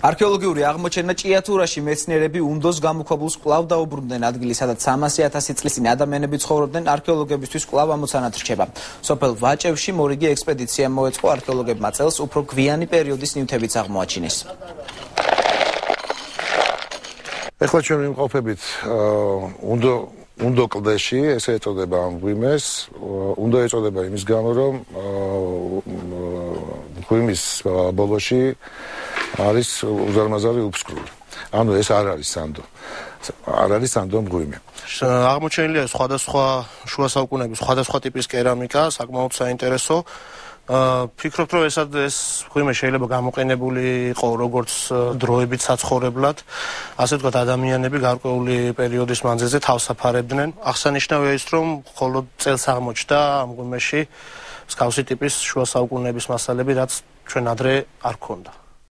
არქეოლოგიური აღმოჩენა ჭიათურაში მეცნიერები უნდოს გამოქვაბულს კვლავ დაუბრუნდნენ ადგილს, სადაც 300,000 წლისინ ადამიანები ცხოვრობდნენ, არქეოლოგებისთვის კვლავ ამოცანად რჩება. სოფელ ვაჭევში მორიგი ექსპედიცია მოეწყო, არქეოლოგებმა წელს უფრო გვიანი პერიოდის ნივთებიც აღმოაჩინეს. ეხლა ჩვენ ვიმყოფებით უნდოკლდეში, ესე ეწოდება ამ მღვიმეს, უნდა ეწოდება იმის გამო, რომ მღვიმის ბოლოში არის უზარმაზარი უფსკრული. Ანუ ეს არ არის სანდო. არ არის სანდო მღვიმე. აღმოჩენილია სხვადასხვა შუა საუკუნეების, სხვადასხვა ტიპის კერამიკა, საკმაოდ საინტერესო. ფიქრობთ, რომ ეს მღვიმე შეიძლება გამოყენებული იყო როგორც დროებით საცხოვრებლად, ასე ვთქვათ, ადამიანები გარკვეული პერიოდის მანძილზე თავს აფარებდნენ. აღსანიშნავია ის, რომ მხოლოდ წელს აღმოჩნდა ამ მღვიმეში მსგავსი ტიპის შუა საუკუნეების მასალები, რაც ჩვენ ადრე არ ქონდა.